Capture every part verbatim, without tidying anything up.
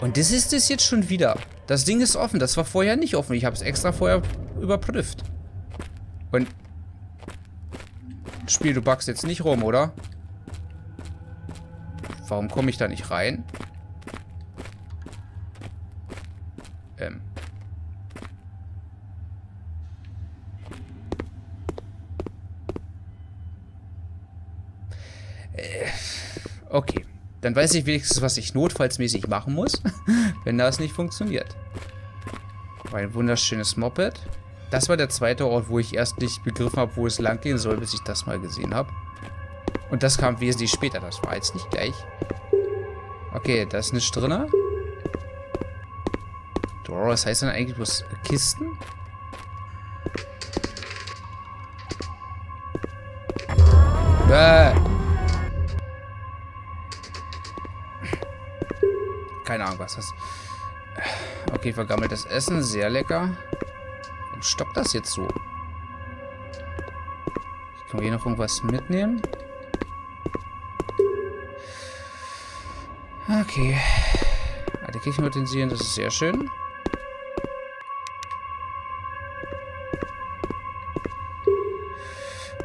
Und das ist es jetzt schon wieder. Das Ding ist offen. Das war vorher nicht offen. Ich habe es extra vorher überprüft. Und... Spiel, du backst jetzt nicht rum, oder? Warum komme ich da nicht rein? Ähm. Äh, okay. Dann weiß ich wenigstens, was ich notfallsmäßig machen muss, wenn das nicht funktioniert. Ein wunderschönes Moped. Das war der zweite Ort, wo ich erst nicht begriffen habe, wo es lang gehen soll, bis ich das mal gesehen habe. Und das kam wesentlich später. Das war jetzt nicht gleich. Okay, da ist nichts drin. Was heißt denn eigentlich bloß Kisten? Bäh. Keine Ahnung, was das ist. Okay, vergammeltes Essen. Sehr lecker. Warum stockt das jetzt so? Können wir hier noch irgendwas mitnehmen? Okay. Alte Küchenutensilien, das ist sehr schön.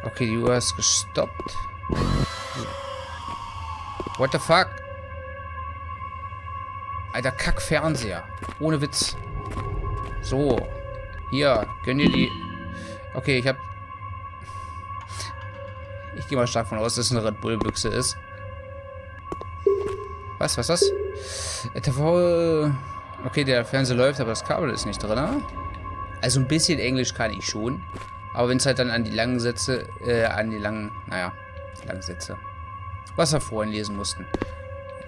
Okay, die Uhr ist gestoppt. What the fuck? Alter, Kack-Fernseher. Ohne Witz. So. Hier, gönn dir die... Okay, ich hab... Ich gehe mal stark davon aus, dass es eine Red Bull-Büchse ist. Was, was ist das? T V... Okay, der Fernseher läuft, aber das Kabel ist nicht drin. Also ein bisschen Englisch kann ich schon. Aber wenn es halt dann an die langen Sätze... Äh, an die langen... Naja, langen Sätze. Was wir vorhin lesen mussten.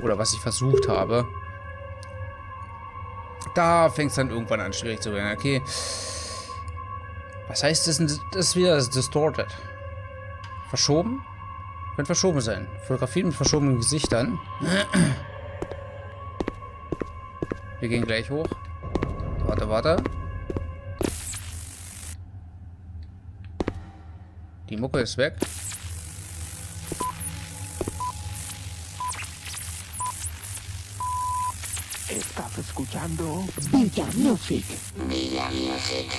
Oder was ich versucht habe. Da fängt es dann irgendwann an, schwierig zu werden. Okay. Was heißt das denn? Das ist wieder das Distorted. Verschoben? Könnte verschoben sein. Fotografien mit verschobenen Gesichtern. Wir gehen gleich hoch. Warte, warte. Die Mucke ist weg. Estás escuchando Villa Music. Villa Music.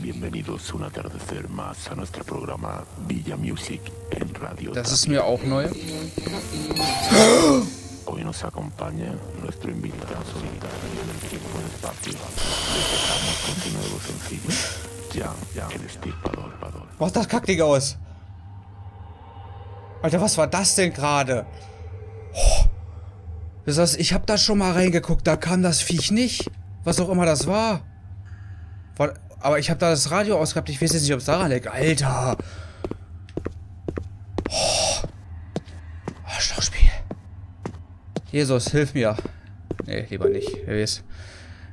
Bienvenidos un atardecer más a nuestro programa Villa Music en Radio. Das ist mir auch neu. Hoy nos acompaña nuestro invitado solitario en el tiempo y espacio. Destacamos con su nuevo sencillo. Ja, ja, el Estirpador. Was das Kackding aus? Alter, was war das denn gerade? Oh. Das heißt, ich habe da schon mal reingeguckt, da kam das Viech nicht. Was auch immer das war. war aber ich habe da das Radio ausgehabt, ich weiß jetzt nicht, ob es daran liegt. Alter. Oh. Arschlochspiel. Jesus, hilf mir. Nee, lieber nicht. Wer weiß.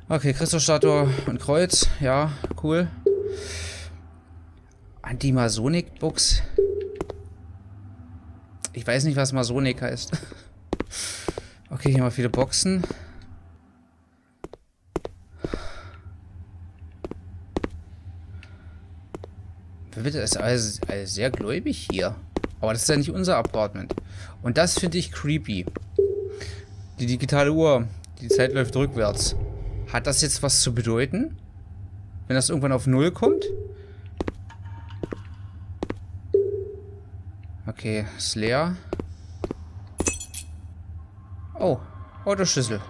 Okay, Christusstatue und Kreuz. Ja, cool. Die Masonic-Books. Ich weiß nicht, was Masonik heißt. Okay, hier mal viele Boxen. Bitte, das ist alles, alles sehr gläubig hier. Aber das ist ja nicht unser Apartment. Und das finde ich creepy. Die digitale Uhr. Die Zeit läuft rückwärts. Hat das jetzt was zu bedeuten? Wenn das irgendwann auf Null kommt? Okay, ist leer. Oh, Autoschlüssel.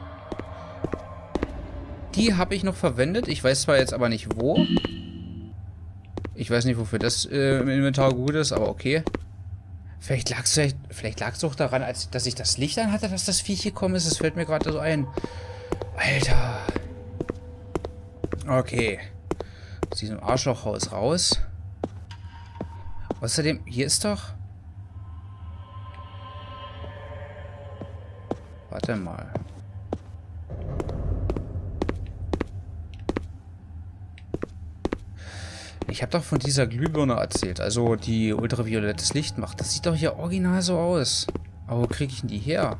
Die habe ich noch verwendet. Ich weiß zwar jetzt aber nicht wo. Ich weiß nicht, wofür das äh, im Inventar gut ist, aber okay. Vielleicht lag es vielleicht, vielleicht lag's auch daran, als dass ich das Licht an hatte, dass das Viech gekommen ist. Das fällt mir gerade so ein. Alter. Okay. Aus diesem Arschlochhaus raus. Außerdem, hier ist doch... Warte mal. Ich habe doch von dieser Glühbirne erzählt. Also die ultraviolettes Licht macht. Das sieht doch hier original so aus. Aber wo kriege ich denn die her?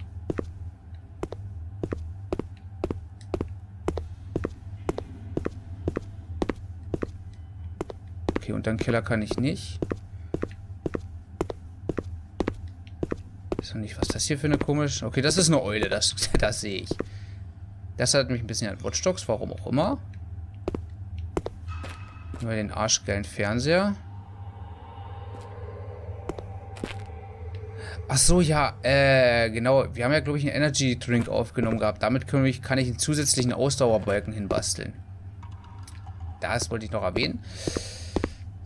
Okay, und dann Keller kann ich nicht. Ich weiß noch nicht, was das hier für eine komische... Okay, das ist eine Eule, das, das sehe ich. Das hat mich ein bisschen an Watch Dogs, warum auch immer. Nur den arschgeilen Fernseher. Ach so, ja, äh, genau. Wir haben ja, glaube ich, einen Energy Drink aufgenommen gehabt. Damit kann ich, kann ich einen zusätzlichen Ausdauerbalken hinbasteln. Das wollte ich noch erwähnen.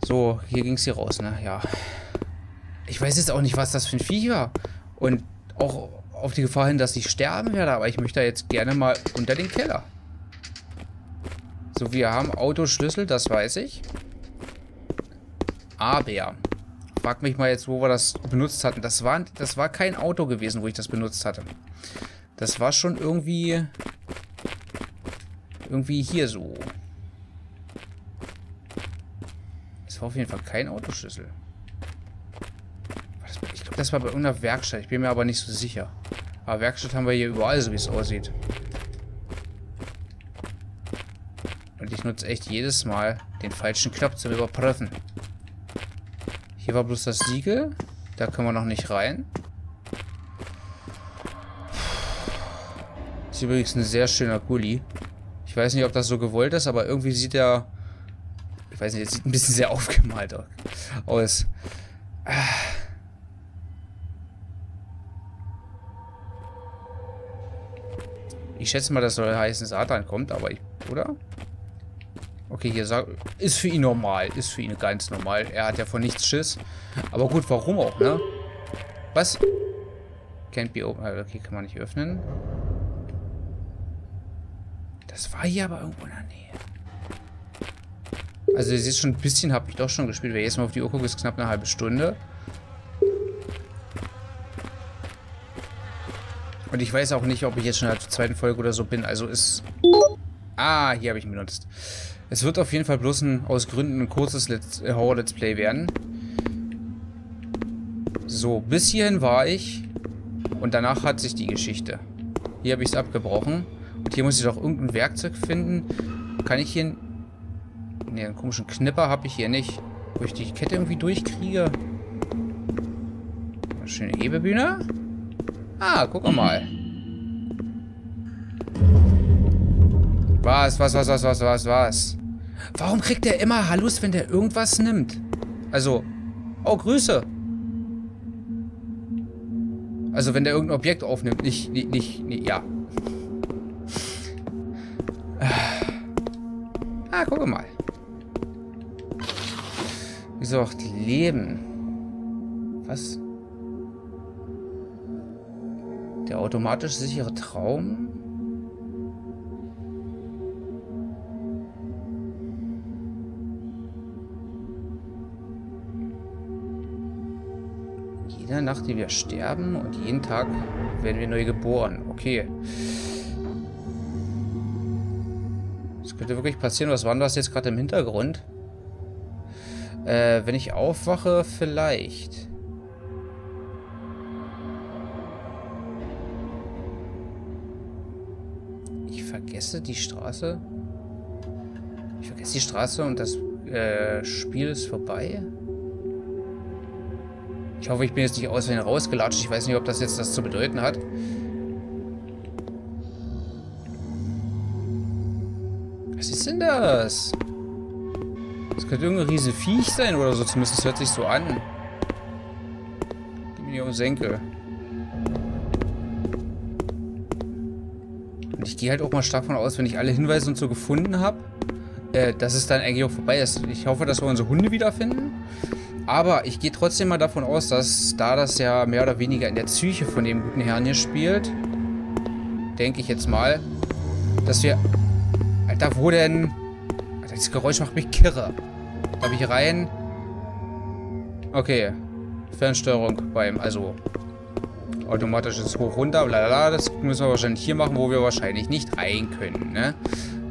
So, hier ging es hier raus, ne? Ja. Ich weiß jetzt auch nicht, was das für ein Viech war. Und auch auf die Gefahr hin, dass ich sterben werde. Aber ich möchte jetzt gerne mal unter den Keller. So, wir haben Autoschlüssel, das weiß ich. Aber... frag mich mal jetzt, wo wir das benutzt hatten. Das war, das war kein Auto gewesen, wo ich das benutzt hatte. Das war schon irgendwie... Irgendwie hier so. Das war auf jeden Fall kein Autoschlüssel. Ich glaube, das war bei irgendeiner Werkstatt. Ich bin mir aber nicht so sicher. Aber Werkstatt haben wir hier überall, so wie es aussieht. Und ich nutze echt jedes Mal den falschen Knopf zum Überprüfen. Hier war bloß das Siegel. Da können wir noch nicht rein. Ist übrigens ein sehr schöner Gulli. Ich weiß nicht, ob das so gewollt ist, aber irgendwie sieht er... Ich weiß nicht, jetzt sieht ein bisschen sehr aufgemalt aus. Ich schätze mal, das soll heißen, Satan kommt, aber ich... Oder? Okay, hier sagt, ist für ihn normal. Ist für ihn ganz normal. Er hat ja vor nichts Schiss. Aber gut, warum auch, ne? Was? Can't be open. Okay, kann man nicht öffnen. Das war hier aber irgendwo in der Nähe. Also ihr seht schon, ein bisschen habe ich doch schon gespielt. Wer jetzt mal auf die Uhr guckt, ist knapp eine halbe Stunde. Und ich weiß auch nicht, ob ich jetzt schon in der zweiten Folge oder so bin. Also ist... Ah, hier habe ich ihn benutzt. Es wird auf jeden Fall bloß ein, aus Gründen ein kurzes äh, Horror-Let's Play werden. So, bis hierhin war ich. Und danach hat sich die Geschichte. Hier habe ich es abgebrochen. Und hier muss ich doch irgendein Werkzeug finden. Kann ich hier... Ne, einen komischen Knipper habe ich hier nicht. Wo ich die Kette irgendwie durchkriege. Eine schöne Hebebühne. Ah, guck mal. Was, was, was, was, was, was, was? Warum kriegt er immer Hallus, wenn der irgendwas nimmt? Also, oh, Grüße. Also, wenn der irgendein Objekt aufnimmt, nicht, nicht, nicht, nicht ja. Ah, guck mal. Wie gesagt, Leben. Was? Der automatisch sichere Traum? Jede Nacht, die wir sterben und jeden Tag werden wir neu geboren. Okay. Das könnte wirklich passieren. Was war denn das jetzt gerade im Hintergrund? Äh, wenn ich aufwache, vielleicht. Ich vergesse die Straße. Ich vergesse die Straße und das äh, Spiel ist vorbei. Ich hoffe, ich bin jetzt nicht auswendig rausgelatscht. Ich weiß nicht, ob das jetzt das zu bedeuten hat. Was ist denn das? Das könnte irgendein Riesenviech sein oder so. Zumindest hört sich so an. Gib mir um Senkel. Und ich gehe halt auch mal stark davon aus, wenn ich alle Hinweise und so gefunden habe, äh, dass es dann eigentlich auch vorbei ist. Ich hoffe, dass wir unsere Hunde wiederfinden. Aber ich gehe trotzdem mal davon aus, dass da das ja mehr oder weniger in der Psyche von dem guten Herrn hier spielt, denke ich jetzt mal, dass wir... Alter, wo denn? Alter, dieses Geräusch macht mich kirre. Darf ich rein? Okay. Fernsteuerung beim... Also... Automatisches Hoch, runter, blablabla. Das müssen wir wahrscheinlich hier machen, wo wir wahrscheinlich nicht rein können, ne?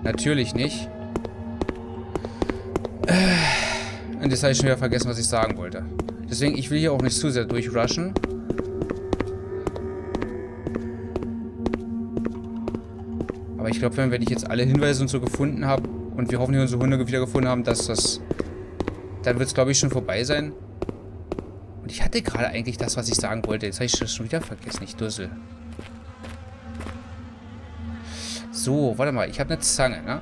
Natürlich nicht. Äh... Und jetzt habe ich schon wieder vergessen, was ich sagen wollte. Deswegen, ich will hier auch nicht zu sehr durchrushen. Aber ich glaube, wenn ich jetzt alle Hinweise und so gefunden habe und wir hoffentlich unsere Hunde wieder gefunden haben, dass das... Dann wird es, glaube ich, schon vorbei sein. Und ich hatte gerade eigentlich das, was ich sagen wollte. Jetzt habe ich das schon wieder vergessen. Ich dussel. So, warte mal. Ich habe eine Zange, ne?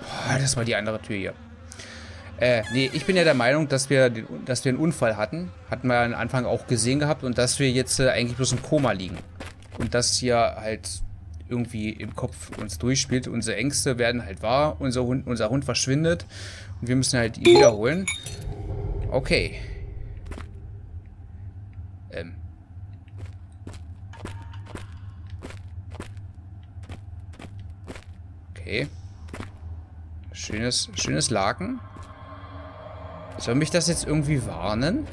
Oh, das war die andere Tür hier. Äh, nee, ich bin ja der Meinung, dass wir, den, dass wir einen Unfall hatten. Hatten wir am Anfang auch gesehen gehabt. Und dass wir jetzt äh, eigentlich bloß im Koma liegen. Und das hier halt irgendwie im Kopf uns durchspielt. Unsere Ängste werden halt wahr. Unser Hund, unser Hund verschwindet. Und wir müssen halt ihn wiederholen. Okay. Ähm. Okay. Schönes, schönes Laken. Soll mich das jetzt irgendwie warnen?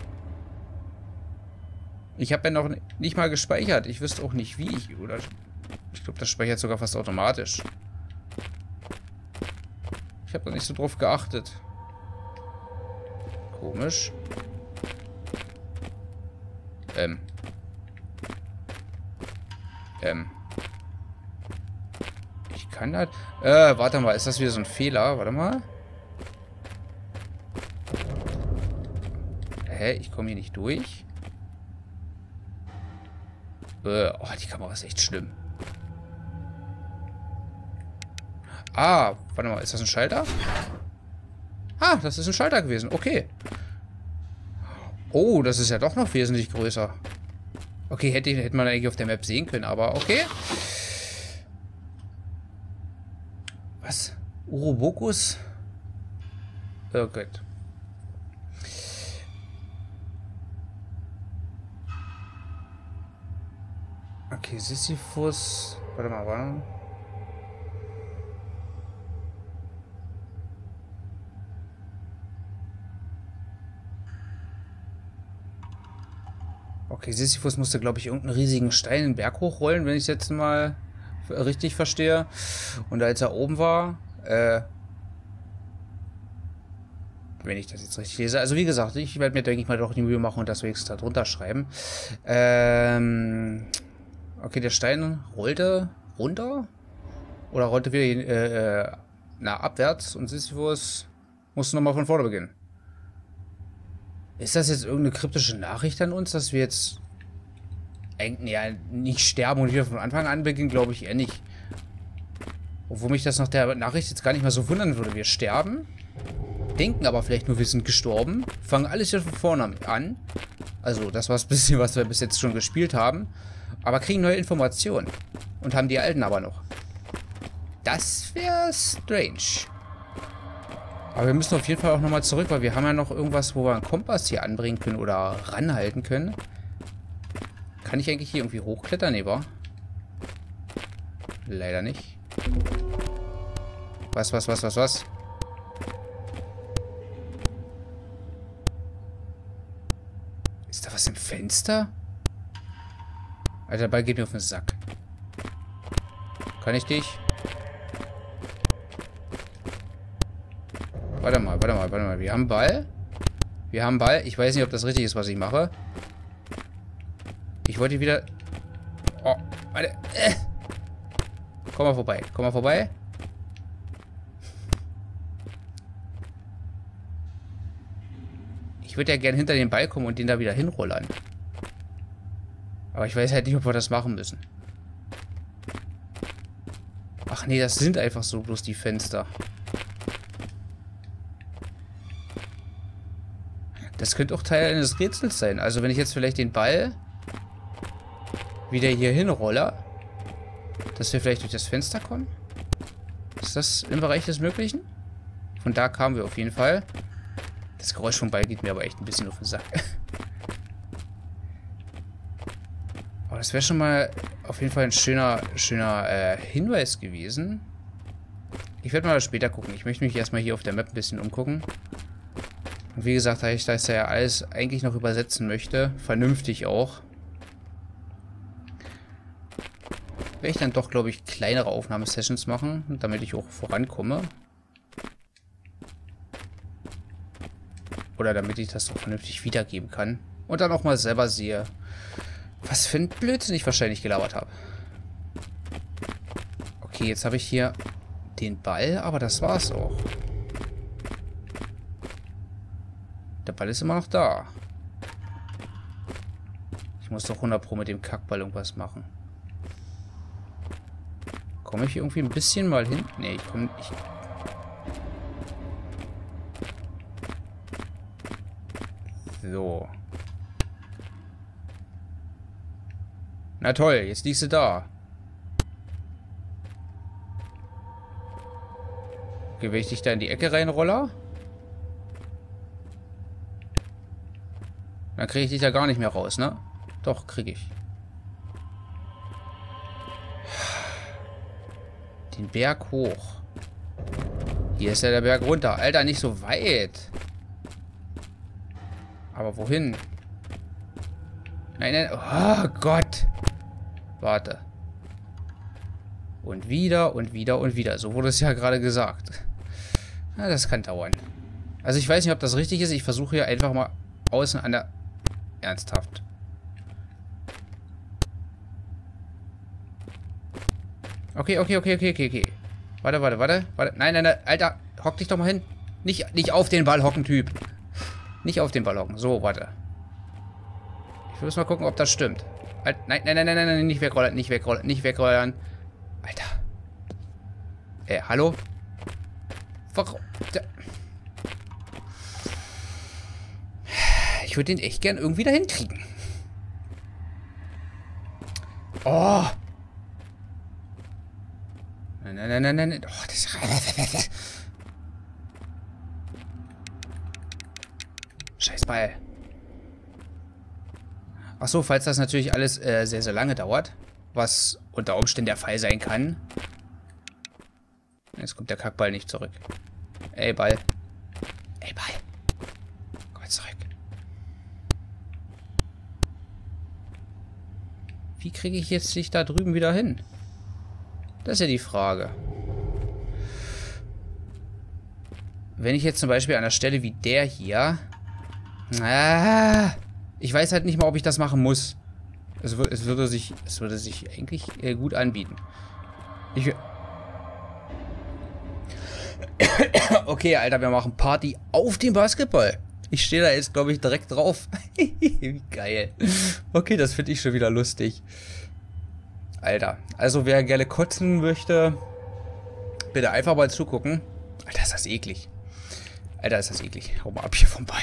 Ich habe ja noch nicht mal gespeichert. Ich wüsste auch nicht, wie ich... Oder ich glaube, das speichert sogar fast automatisch. Ich habe da nicht so drauf geachtet. Komisch. Ähm. Ähm. Ich kann das... Äh, warte mal. Ist das wieder so ein Fehler? Warte mal. Hä? Ich komme hier nicht durch. Äh, oh, die Kamera ist echt schlimm. Ah, warte mal. Ist das ein Schalter? Ah, das ist ein Schalter gewesen. Okay. Oh, das ist ja doch noch wesentlich größer. Okay, hätte, hätte man eigentlich auf der Map sehen können, aber okay. Was? Urobokus? Oh Gott. Okay, Sisyphus. Warte mal, warte mal. Okay, Sisyphus musste, glaube ich, irgendeinen riesigen Stein den Berg hochrollen, wenn ich es jetzt mal richtig verstehe. Und als er oben war, äh, wenn ich das jetzt richtig lese, also wie gesagt, ich werde mir, denke ich mal, doch die Mühe machen und das wenigstens da drunter schreiben. Ähm, okay, der Stein rollte runter oder rollte wieder äh, na, abwärts und Sisyphus musste nochmal von vorne beginnen. Ist das jetzt irgendeine kryptische Nachricht an uns, dass wir jetzt eigentlich ja, nicht sterben und wieder von Anfang an beginnen? Glaube ich eher nicht. Obwohl mich das nach der Nachricht jetzt gar nicht mal so wundern würde. Wir sterben, denken aber vielleicht nur, wir sind gestorben, fangen alles wieder von vorne an. Also das war ein bisschen, was wir bis jetzt schon gespielt haben. Aber kriegen neue Informationen und haben die alten aber noch. Das wäre strange. Aber wir müssen auf jeden Fall auch nochmal zurück, weil wir haben ja noch irgendwas, wo wir einen Kompass hier anbringen können oder ranhalten können. Kann ich eigentlich hier irgendwie hochklettern? Nee, war? Leider nicht. Was, was, was, was, was? Ist da was im Fenster? Alter, der Ball geht mir auf den Sack. Kann ich dich... Warte mal, warte mal, warte mal. Wir haben Ball. Wir haben Ball. Ich weiß nicht, ob das richtig ist, was ich mache. Ich wollte wieder... Oh, warte. Äh. Komm mal vorbei. Komm mal vorbei. Ich würde ja gerne hinter den Ball kommen und den da wieder hinrollern. Aber ich weiß halt nicht, ob wir das machen müssen. Ach nee, das sind einfach so bloß die Fenster. Das könnte auch Teil eines Rätsels sein. Also wenn ich jetzt vielleicht den Ball wieder hier hinrolle, dass wir vielleicht durch das Fenster kommen. Ist das im Bereich des Möglichen? Von da kamen wir auf jeden Fall. Das Geräusch vom Ball geht mir aber echt ein bisschen auf den Sack. Aber das wäre schon mal auf jeden Fall ein schöner, schöner äh, Hinweis gewesen. Ich werde mal später gucken. Ich möchte mich erstmal hier auf der Map ein bisschen umgucken. Und wie gesagt, da ich das ja alles eigentlich noch übersetzen möchte, vernünftig auch, werde ich dann doch, glaube ich, kleinere Aufnahmesessions machen, damit ich auch vorankomme. Oder damit ich das auch vernünftig wiedergeben kann. Und dann auch mal selber sehe, was für ein Blödsinn ich wahrscheinlich gelabert habe. Okay, jetzt habe ich hier den Ball, aber das war's auch. Der Ball ist immer noch da. Ich Ich muss doch hundert Pro mit dem Kackball irgendwas machen. Komme ich irgendwie ein bisschen mal hin? Nee, ich komme nicht. So. Na toll, jetzt liegst du da. Okay, will ich dich da in die Ecke rein, Roller? Dann kriege ich dich ja gar nicht mehr raus, ne? Doch, kriege ich. Den Berg hoch. Hier ist ja der Berg runter. Alter, nicht so weit. Aber wohin? Nein, nein. Oh Gott. Warte. Und wieder und wieder und wieder. So wurde es ja gerade gesagt. Ja, das kann dauern. Also ich weiß nicht, ob das richtig ist. Ich versuche hier einfach mal außen an der... Ernsthaft. Okay, okay, okay, okay, okay, okay. Warte, warte, warte, warte. Nein, nein, nein. Alter, hock dich doch mal hin. Nicht, nicht auf den Ball hocken, Typ. Nicht auf den Ball hocken. So, warte. Ich muss mal gucken, ob das stimmt. Alt, nein, nein, nein, nein, nein, nein, nicht wegrollern, nicht wegrollern, nicht wegrollern. Alter. Äh, hallo? Warum? Ich würde den echt gern irgendwie dahin kriegen. Oh! Nein, nein, nein, nein, nein. Oh, das ist... Scheiß Ball. Ach so, falls das natürlich alles äh, sehr, sehr lange dauert, was unter Umständen der Fall sein kann. Jetzt kommt der Kackball nicht zurück. Ey, Ball. Ey, Ball. Komm zurück. Wie kriege ich jetzt dich da drüben wieder hin? Das ist ja die Frage. Wenn ich jetzt zum Beispiel an einer Stelle wie der hier... Ah, ich weiß halt nicht mal, ob ich das machen muss. Es, es, würde, sich, es würde sich eigentlich äh, gut anbieten. Ich... Okay, Alter, wir machen Party auf dem Basketball. Ich stehe da jetzt, glaube ich, direkt drauf. Wie geil. Okay, das finde ich schon wieder lustig. Alter, also wer gerne kotzen möchte, bitte einfach mal zugucken. Alter, ist das eklig. Alter, ist das eklig. Hau mal ab hier vom Ball.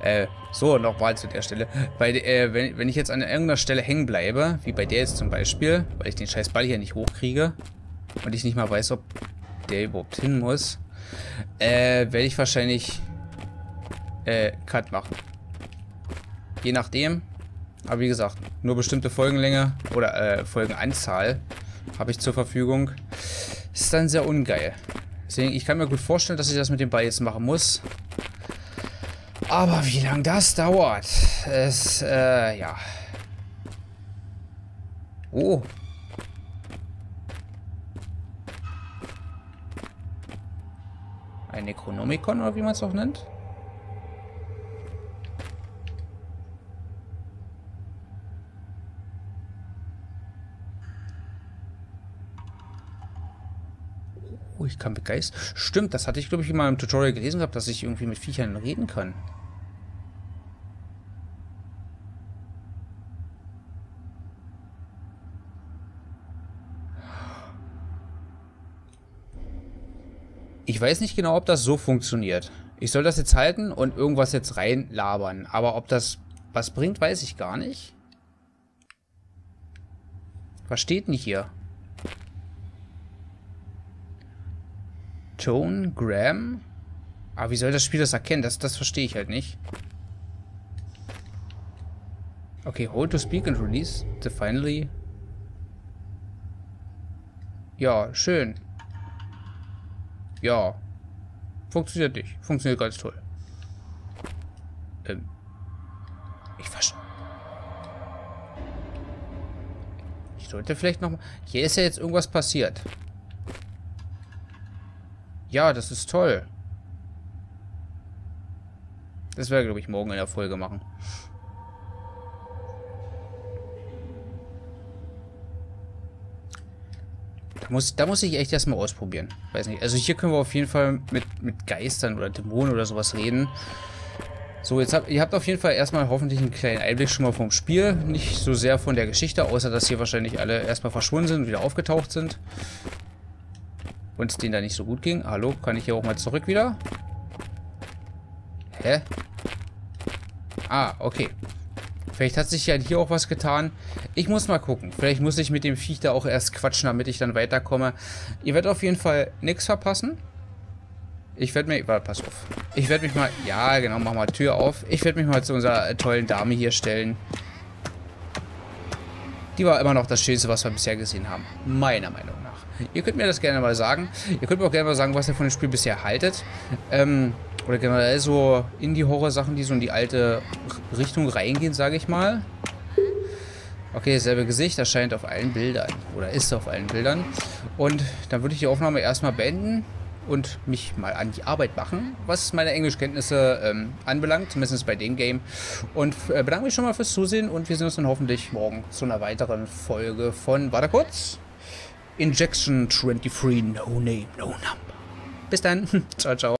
Äh, so, nochmal zu der Stelle. Weil, äh, wenn, wenn ich jetzt an irgendeiner Stelle hängen bleibe, wie bei der jetzt zum Beispiel, weil ich den scheiß Ball hier nicht hochkriege und ich nicht mal weiß, ob der überhaupt hin muss, äh, werde ich wahrscheinlich äh, Cut machen. Je nachdem, aber wie gesagt, nur bestimmte Folgenlänge oder äh, Folgenanzahl habe ich zur Verfügung. Ist dann sehr ungeil. Deswegen, ich kann mir gut vorstellen, dass ich das mit dem Ball jetzt machen muss. Aber wie lange das dauert, ist, äh, ja. Oh. Ein Necronomicon, oder wie man es auch nennt. Ich kann begeistern. Stimmt, das hatte ich, glaube ich, immer im Tutorial gelesen gehabt, dass ich irgendwie mit Viechern reden kann. Ich weiß nicht genau, ob das so funktioniert. Ich soll das jetzt halten und irgendwas jetzt reinlabern. Aber ob das was bringt, weiß ich gar nicht. Was steht denn hier? Tone, Graham? Aber wie soll das Spiel das erkennen? Das, das verstehe ich halt nicht. Okay, hold to speak and release the finally. Ja, schön. Ja. Funktioniert nicht. Funktioniert ganz toll. Ähm. Ich verstehe. Ich sollte vielleicht nochmal... Hier ist ja jetzt irgendwas passiert. Ja, das ist toll. Das werde ich, glaube ich, morgen in der Folge machen. Da muss, da muss ich echt erstmal ausprobieren. Weiß nicht. Also hier können wir auf jeden Fall mit, mit Geistern oder Dämonen oder sowas reden. So, jetzt habt ihr habt auf jeden Fall erstmal hoffentlich einen kleinen Einblick schon mal vom Spiel. Nicht so sehr von der Geschichte, außer dass hier wahrscheinlich alle erstmal verschwunden sind und wieder aufgetaucht sind. Und es denen da nicht so gut ging. Hallo, kann ich hier auch mal zurück wieder? Hä? Ah, okay. Vielleicht hat sich ja hier auch was getan. Ich muss mal gucken. Vielleicht muss ich mit dem Viech da auch erst quatschen, damit ich dann weiterkomme. Ihr werdet auf jeden Fall nichts verpassen. Ich werde mir... Warte, pass auf. Ich werde mich mal... Ja, genau, mach mal Tür auf. Ich werde mich mal zu unserer tollen Dame hier stellen. Die war immer noch das Schönste, was wir bisher gesehen haben. Meiner Meinung nach. Ihr könnt mir das gerne mal sagen. Ihr könnt mir auch gerne mal sagen, was ihr von dem Spiel bisher haltet. Ähm, oder generell so Indie-Horror-Sachen, die so in die alte Richtung reingehen, sage ich mal. Okay, dasselbe Gesicht erscheint auf allen Bildern. Oder ist auf allen Bildern. Und dann würde ich die Aufnahme erstmal beenden. Und mich mal an die Arbeit machen, was meine Englischkenntnisse ähm, anbelangt, zumindest bei dem Game. Und äh, bedanke mich schon mal fürs Zusehen und wir sehen uns dann hoffentlich morgen zu einer weiteren Folge von, warte kurz, Injection dreiundzwanzig, No Name, No Number. Bis dann, ciao, ciao.